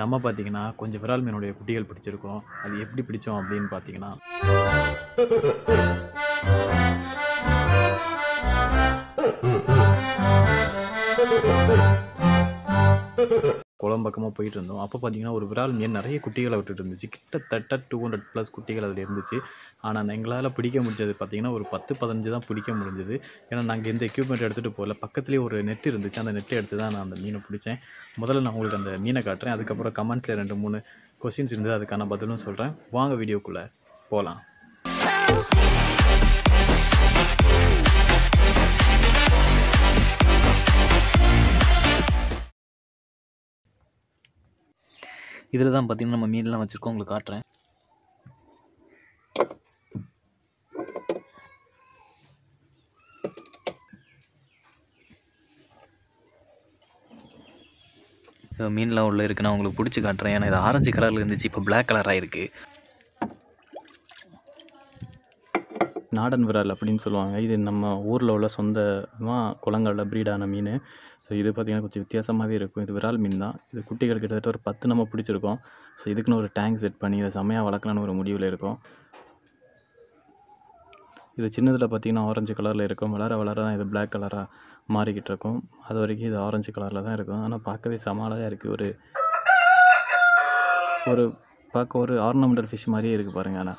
நம்ம பார்த்தீங்கன்னா கொஞ்சம் விரால் மீனுடைய குட்டிகள் பிடிச்சிருக்கோம். அது எப்படி பிடிச்சோம் அப்படின்னு பார்த்தீங்கன்னா, குளம் பக்கமாக போயிட்டு இருந்தோம். அப்போ பார்த்தீங்கன்னா ஒரு விரால் மீன் நிறைய குட்டிகளை விட்டுட்டு இருந்துச்சு. கிட்டத்தட்ட 200+ குட்டிகள் அதில் இருந்துச்சு. ஆனால் எங்களால் பிடிக்க முடிஞ்சது பார்த்தீங்கன்னா ஒரு 10-15 தான் பிடிக்க முடிஞ்சது. ஏன்னா நாங்கள் எந்த எக்யூப்மெண்ட் எடுத்துகிட்டு போகல. பக்கத்துலேயே ஒரு நெட்டு இருந்துச்சு. அந்த நெட்டை எடுத்து தான் நான் அந்த மீனை பிடிச்சேன். முதல்ல நான் உங்களுக்கு அந்த மீனை காட்டுறேன். அதுக்கப்புறம் கமெண்ட்ஸில் 2-3 கொஸ்டின்ஸ் இருந்தது. அதுக்கான பதிலும் சொல்கிறேன். வாங்க வீடியோக்குள்ளே போகலாம். இதில் தான் பார்த்திங்கன்னா நம்ம மீன்லாம் வச்சுருக்கோம். உங்களுக்கு காட்டுறேன். இப்போ மீன்லாம் உள்ளே இருக்குன்னா உங்களுக்கு பிடிச்சி காட்டுறேன். ஏன்னா இது ஆரஞ்சு கலரில் இருந்துச்சு, இப்போ பிளாக் கலராக இருக்குது. நாடன் விரால் அப்படின்னு சொல்லுவாங்க. இது நம்ம ஊரில் உள்ள சொந்தமாக குளங்களில் ப்ரீடான மீன். ஸோ இது பார்த்திங்கன்னா கொஞ்சம் வித்தியாசமாகவே இருக்கும். இது விரால் மீன் தான். இது குட்டிகள் கிட்டத்தட்ட ஒரு 10 நம்ம பிடிச்சிருக்கோம். ஸோ இதுக்குன்னு ஒரு டேங்க் செட் பண்ணி இதை செம்மையாக வளர்க்கலான்னு ஒரு முடிவில் இருக்கும். இது சின்னதில் பார்த்திங்கன்னா ஆரஞ்சு கலரில் இருக்கும். வளர வளர தான் இது பிளாக் கலராக மாறிக்கிட்டு இருக்கும். அது வரைக்கும் இது ஆரஞ்சு கலரில் தான் இருக்கும். ஆனால் பார்க்கவே சமாளியாக இருக்குது. ஒரு பார்க்க ஒரு ஆர்னமெண்டல் ஃபிஷ் மாதிரியே இருக்குது பாருங்கள்.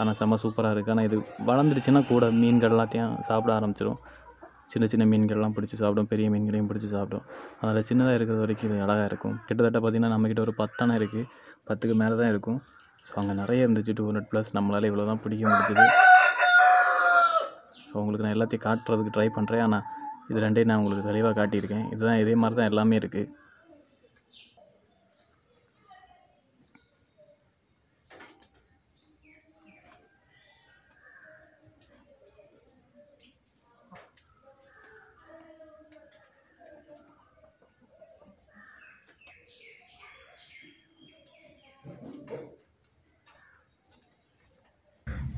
ஆனால் செம்ம சூப்பராக இருக்குது. ஆனால் இது வளர்ந்துடுச்சுன்னா கூட மீன்கள் எல்லாத்தையும் சாப்பிட ஆரம்பிச்சிடும். சின்ன சின்ன மீன்கள்லாம் பிடிச்சி சாப்பிடும், பெரிய மீன்களையும் பிடிச்சி சாப்பிடும். அதில் சின்னதாக இருக்கிறது வரைக்கும் இது அழகாக இருக்கும். கிட்டத்தட்ட பார்த்திங்கன்னா நம்மக்கிட்ட ஒரு 10 இருக்குது. 10க்கு மேலே தான் இருக்கும். ஸோ அங்கே நிறைய இருந்துச்சு. 200+. நம்மளால் இவ்வளோ தான் பிடிக்க முடிஞ்சுது. ஸோ உங்களுக்கு நான் எல்லாத்தையும் காட்டுறதுக்கு ட்ரை பண்ணுறேன். ஆனால் இது ரெண்டையும் நான் உங்களுக்கு தெளிவாக காட்டியிருக்கேன். இதுதான் இதே மாதிரி தான் எல்லாமே இருக்குது.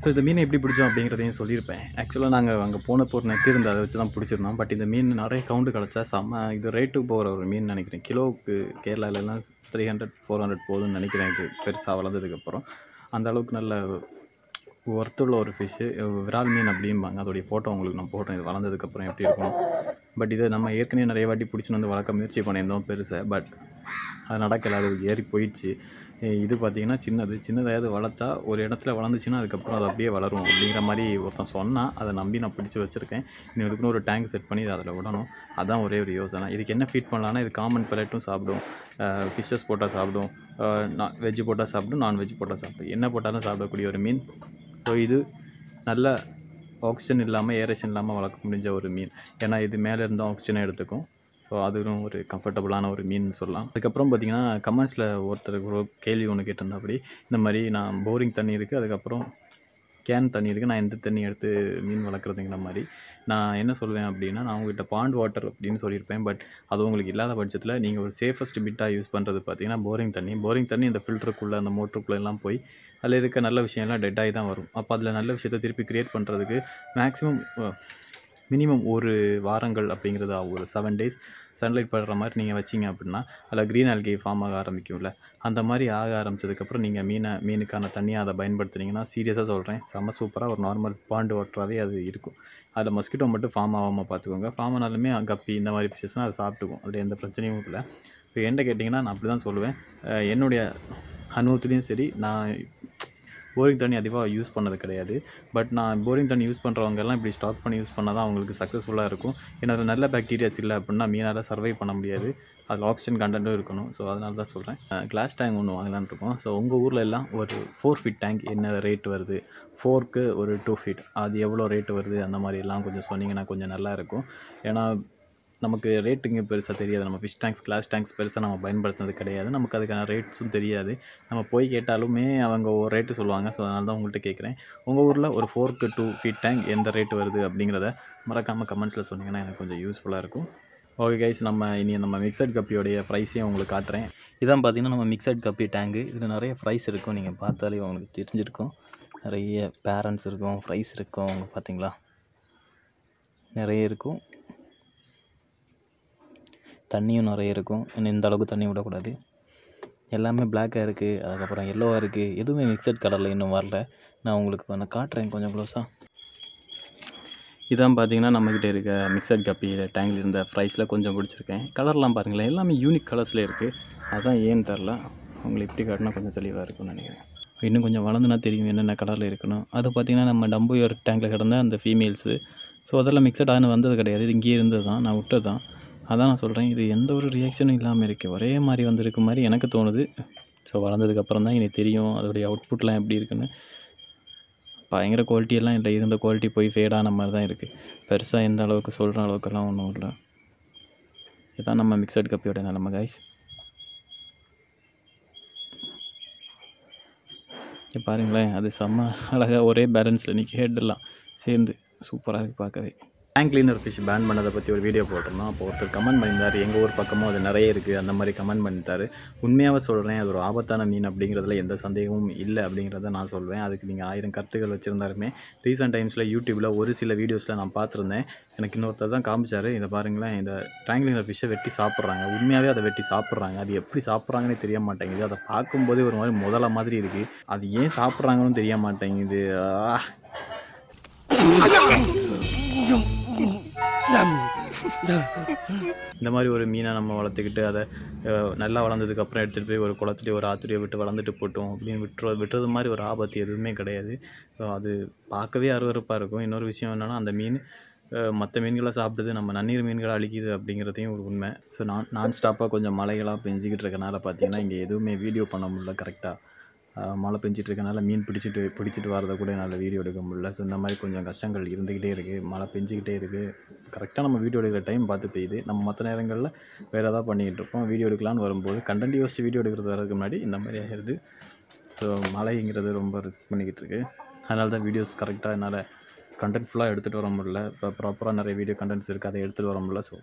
ஸோ இந்த மீனை எப்படி பிடிச்சோம் அப்படிங்கிறதையும் சொல்லியிருப்பேன். ஆக்சுவலாக நாங்கள் அங்கே போன போர் நெத்தி இருந்தால் அதை வச்சு தான் பிடிச்சிருந்தோம். பட் இந்த மீன் நிறைய கவுண்டு கிடச்சா செம்ம இது ரேட்டுக்கு போகிற ஒரு மீன் நினைக்கிறேன். கிலோவுக்கு கேரளாவிலலாம் 300-400 போதும்னு நினைக்கிறேன். இது பெருசாக வளர்ந்ததுக்கப்புறம் அந்தளவுக்கு நல்ல ஒர்த்துள்ள ஒரு ஃபிஷ்ஷு விரால் மீன் அப்படிம்பாங்க. அதோடைய ஃபோட்டோ உங்களுக்கு நான் போடுறேன். இது வளர்ந்ததுக்கப்புறம் எப்படி இருக்கணும். பட் இதை நம்ம ஏற்கனவே நிறைய வாட்டி பிடிச்சின்னு வந்து வளர்க்க முயற்சி பண்ணியிருந்தோம் பெருசாக. பட் அது நடக்கலை. அது ஏறி போயிடுச்சு. இது பார்த்திங்கன்னா சின்னதாக வளர்த்தா ஒரு இடத்துல வளர்ந்துச்சுன்னா அதுக்கப்புறம் அது அப்படியே வளரும் அப்படிங்கிற மாதிரி ஒருத்தன் சொன்னால் அதை நம்பி நான் பிடிச்சி வச்சுருக்கேன். இன்னும் இதுக்குன்னு ஒரு டேங்க் செட் பண்ணி அதில் விடணும். அதுதான் ஒரே ஒரு யோசனை. இதுக்கு என்ன ஃபீட் பண்ணலான்னா இது காமன் பிளேட்டும் சாப்பிடும், ஃபிஷ்ஷஸ் போட்டால் சாப்பிடும், வெஜ்ஜு போட்டால் சாப்பிடும், நான்வெஜ் போட்டால் சாப்பிடும், என்ன போட்டாலும் சாப்பிடக்கூடிய ஒரு மீன். ஸோ இது நல்ல ஆக்சிஜன் இல்லாமல் ஏரேஷன் இல்லாமல் வளர்க்க முடிஞ்ச ஒரு மீன். ஏன்னா இது மேலே இருந்தால் ஆக்சிஜனை எடுத்துக்கும். ஸோ அதுவும் ஒரு கம்ஃபர்டபுளான ஒரு மீன் சொல்லலாம். அதுக்கப்புறம் பார்த்திங்கன்னா கமெண்ட்ஸில் ஒருத்தருக்கு ஒரு கேள்வி ஒன்று கேட்டிருந்தா. அப்படி இந்த மாதிரி நான் போரிங் தண்ணி இருக்குது, அதுக்கப்புறம் கேன் தண்ணி இருக்குது, நான் எந்த தண்ணி எடுத்து மீன் வளர்க்குறதுங்கிற மாதிரி நான் என்ன சொல்வேன் அப்படின்னா, நான் உங்கள்கிட்ட பாண்ட் வாட்டர் அப்படின்னு சொல்லியிருப்பேன். பட் அது உங்களுக்கு இல்லாத பட்சத்தில் நீங்கள் ஒரு சேஃபஸ்ட் பிட்டாக யூஸ் பண்ணுறது பார்த்திங்கன்னா போரிங் தண்ணி. போரிங் தண்ணி இந்த ஃபில்டருக்குள்ளே அந்த மோட்டருக்குள்ளே எல்லாம் போய் அதில் இருக்க நல்ல விஷயம்லாம் டெட்டாகி தான் வரும். அப்போ அதில் நல்ல விஷயத்தை திருப்பி க்ரியேட் பண்ணுறதுக்கு மினிமம் ஒரு வாரங்கள் அப்படிங்கிறது ஒரு 7 days சன்லைட் படுற மாதிரி நீங்கள் வச்சிங்க அப்படின்னா அதில் க்ரீன் ஆல்கே ஃபார்ம் ஆக ஆரம்பிக்கும்ல. அந்த மாதிரி ஆக ஆரம்பித்ததுக்கப்புறம் நீங்கள் மீனுக்கான தண்ணியாக அதை பயன்படுத்துனீங்கன்னா சீரியஸாக சொல்கிறேன் செம்ம சூப்பராக ஒரு நார்மல் பாண்டு வாட்டராகவே அது இருக்கும். அதில் மஸ்கிட்டோ மட்டும் ஃபார்ம் ஆகாமல் பார்த்துக்கோங்க. ஃபார்ம் ஆனாலுமே கப்பி இந்த மாதிரி ஃபிஷஸ்னால் அதை சாப்பிட்டுக்கும். அதில் எந்த பிரச்சனையும் இல்லை. இப்போ என்ன கேட்டிங்கன்னா நான் அப்படி தான் சொல்லுவேன். என்னுடைய அனுபவத்துலேயும் சரி, நான் போரிங் தண்ணி அதிகமாக யூஸ் பண்ணது கிடையாது. பட் நான் போரிங் தண்ணி யூஸ் பண்ணுறவங்கெல்லாம் இப்படி ஸ்டாக் பண்ணி யூஸ் பண்ணால் தான் அவங்களுக்கு சக்ஸஸ்ஃபுல்லாக இருக்கும். ஏன்னா அதில் நல்ல பாக்டீரியாஸ் இல்லை அப்படின்னா மீனால் சர்வை பண்ண முடியாது. அதில் ஆக்சிஜன் கண்டென்ட்டும் இருக்கணும். ஸோ அதனால தான் சொல்கிறேன். கிளாஸ் டேங்க் ஒன்று வாங்கலான்னு இருக்கோம். ஸோ உங்கள் ஊரில் எல்லாம் ஒரு 4 feet டேங்க் என்ன ரேட் வருது, 4க்கு ஒரு 2 feet அது எவ்வளோ ரேட் வருது, அந்த மாதிரி எல்லாம் கொஞ்சம் சொன்னீங்கன்னா கொஞ்சம் நல்லாயிருக்கும். ஏன்னா நமக்கு ரேட்டுங்க பெருசாக தெரியாது. நம்ம ஃபிஷ் டேங்க்ஸ் கிளாஸ் டேங்க்ஸ் பெருசாக நம்ம பயன்படுத்துறது கிடையாது. நமக்கு அதுக்கான ரேட்ஸும் தெரியாது. நம்ம போய் கேட்டாலுமே அவங்க ஒரு ரேட்டு சொல்லுவாங்க. ஸோ அதனால தான் உங்கள்கிட்ட கேட்குறேன். உங்கள் ஊரில் ஒரு 4க்கு 2 feet டேங்க் எந்த ரேட் வருது அப்படிங்கிறத மறக்காமல் கமெண்ட்ஸில் சொன்னீங்கன்னா எனக்கு கொஞ்சம் யூஸ்ஃபுல்லாக இருக்கும். ஓகே கைஸ், நம்ம மிக்சட் கப்பியோடைய ப்ரைஸையும் உங்களுக்கு காட்டுறேன். இதான் பார்த்திங்கன்னா நம்ம மிக்சட் கப்பி டேங்கு. இதில் நிறைய ஃப்ரைஸ் இருக்கும். நீங்கள் பார்த்தாலே உங்களுக்கு தெரிஞ்சிருக்கும். நிறைய பேரண்ட்ஸ் இருக்கும், ஃப்ரைஸ் இருக்கும். அவங்க பார்த்தீங்களா நிறைய இருக்கும், தண்ணியும் நிறைய இருக்கும். இன்னும் இந்த அளவுக்கு தண்ணி விடக்கூடாது. எல்லாமே பிளாக்காக இருக்குது, அதுக்கப்புறம் எல்லோவாக இருக்குது, எதுவுமே மிக்சட் கலரில் இன்னும் வரல. நான் உங்களுக்கு நான் காட்டுறேன் கொஞ்சம் க்ளோஸாக. இதான் பார்த்தீங்கன்னா நம்மக்கிட்ட இருக்க மிக்சட் கப்பி டேங்கில் இருந்த ஃப்ரைஸில் கொஞ்சம் பிடிச்சிருக்கேன். கலர்லாம் பாருங்களேன், எல்லாமே யூனிக் கலர்ஸில் இருக்குது. அதுதான் ஏன்னு தெரில, அவங்களை இப்படி காட்டினா கொஞ்சம் தெளிவாக இருக்கும்னு நினைக்கிறேன். இன்னும் கொஞ்சம் வளர்ந்துனா தெரியும் என்னென்ன கலரில் இருக்கணும். அது பார்த்திங்கன்னா நம்ம டம்போயர் டேங்கில் கிடந்த அந்த ஃபீமேல்ஸு, ஸோ அதெல்லாம் மிக்சட் ஆனு வந்தது கிடையாது, இது இங்கேயே இருந்தது தான், நான் விட்டது தான். அதான் நான் சொல்கிறேன், இது எந்த ஒரு ரியாக்ஷனும் இல்லாமல் இருக்குது, ஒரே மாதிரி வந்திருக்க மாதிரி எனக்கு தோணுது. ஸோ வளர்ந்ததுக்கப்புறம் தான் எனக்கு தெரியும் அதோடைய அவுட்புட்லாம் எப்படி இருக்குன்னு. பயங்கர குவாலிட்டியெல்லாம் இல்லை, இருந்த குவாலிட்டி போய் ஃபேடான மாதிரி தான் இருக்குது. பெருசாக எந்த அளவுக்கு சொல்கிற அளவுக்கெல்லாம் ஒன்றும் இல்லை. இதுதான் நம்ம மிக்சட் கப்பியோட நிலமை காய்ஸ். பாருங்களேன், அது செம்ம அழகாக ஒரே பேலன்ஸில் இன்றைக்கி ஹெட்டெல்லாம் சேர்ந்து சூப்பராக இருக்குது பார்க்கவே. டேங்க் கிளீனர் ஃபிஷ் பேன் பண்ணதை பற்றி ஒரு வீடியோ போட்டிருந்தோம். அப்போ ஒருத்தர் கமெண்ட் பண்ணியிருந்தார், எங்கள் ஊர் பக்கமும் அது நிறைய இருக்குது அந்த மாதிரி கமெண்ட் பண்ணிட்டார். உண்மையாக சொல்கிறேன், அது ஒரு ஆபத்தான மீன் அப்படிங்கிறதுல எந்த சந்தேகமும் இல்லை அப்படிங்கிறத நான் சொல்வேன். அதுக்கு நீங்கள் 1000 கருத்துக்கள் வச்சுருந்தாலுமே ரீசெண்ட் டைம்ஸில் யூடியூப்பில் ஒரு சில வீடியோஸில் நான் பார்த்துருந்தேன். எனக்கு இன்னொருத்தர் தான் காமிச்சார், இதை பாருங்களேன், இந்த டேங்க் கிளீனர் ஃபிஷ்ஷை வெட்டி சாப்பிட்றாங்க. உண்மையாகவே அதை வெட்டி சாப்பிட்றாங்க, அது எப்படி சாப்பிட்றாங்கன்னே தெரிய மாட்டேங்குது. அதை பார்க்கும்போதே ஒரு மாதிரி முதல்ல மாதிரி இருக்குது, அது ஏன் சாப்பிட்றாங்கன்னு தெரிய மாட்டேங்குது. இந்த மாதிரி ஒரு மீனை நம்ம வளர்த்துக்கிட்டு அதை நல்லா வளர்ந்ததுக்கப்புறம் எடுத்துகிட்டு போய் ஒரு குளத்துலேயே ஒரு ஆற்றுலையை விட்டு வளர்ந்துட்டு போட்டோம் அப்படின்னு விட்டுறது மாதிரி ஒரு ஆபத்து எதுவுமே கிடையாது. அது பார்க்கவே அருவருப்பாக இருக்கும். இன்னொரு விஷயம் என்னென்னா, அந்த மீன் மற்ற மீன்களை சாப்பிடுது, நம்ம நன்னீர் மீன்களை அழிக்குது அப்படிங்கிறதையும் ஒரு உண்மை. ஸோ நான் ஸ்டாப்பாக கொஞ்சம் மழைகளாக பெஞ்சிக்கிட்டு இருக்கனால பார்த்தீங்கன்னா இங்கே எதுவுமே வீடியோ பண்ண முடியல கரெக்டாக. மழை பெஞ்சிட்ருக்கனால மீன் பிடிச்சிட்டு வரதை கூட நல்ல வீடியோ எடுக்க முடியல. ஸோ இந்த மாதிரி கொஞ்சம் கஷ்டங்கள் இருந்துக்கிட்டே இருக்குது, மழை பெஞ்சிக்கிட்டே இருக்குது. கரெக்டாக நம்ம வீடியோ எடுக்கிற டைம் பார்த்து போயிது, நம்ம மற்ற நேரங்களில் வேறு ஏதாவது பண்ணிக்கிட்டு இருக்கோம். வீடியோ எடுக்கலான்னு வரும்போது கண்டென்ட் யோசிச்சு வீடியோ எடுக்கிறது வரதுக்கு முன்னாடி இந்த மாதிரி ஆகிடுது. ஸோ மழைங்கிறது ரொம்ப ரிஸ்க் பண்ணிக்கிட்டு இருக்குது, அதனால தான் வீடியோஸ் கரெக்டாக என்னால் கண்டென்ட் ஃபுல்லாக எடுத்துகிட்டு வர முடியல. இப்போ ப்ராப்பராக நிறைய வீடியோ கண்டென்ட்ஸ் இருக்குது, அதை எடுத்துகிட்டு வர முடியல. ஸோ